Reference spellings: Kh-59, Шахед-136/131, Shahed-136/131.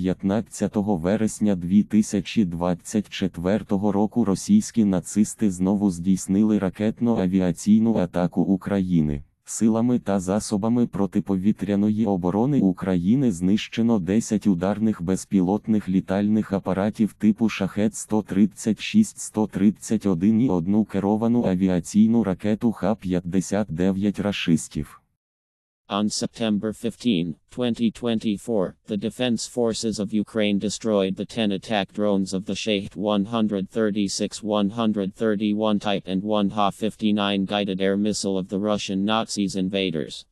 15 вересня 2024 року російські нацисти знову здійснили ракетно-авіаційну атаку України. Силами та засобами протиповітряної оборони України знищено 10 ударних безпілотних літальних апаратів типу «Шахед-136/131» і одну керовану авіаційну ракету Х-59 рашистів. On September 15, 2024, the Defense Forces of Ukraine destroyed the 10 attack drones of the Shahed-136/131 type and one Kh-59 guided air missile of the Russian Nazis invaders.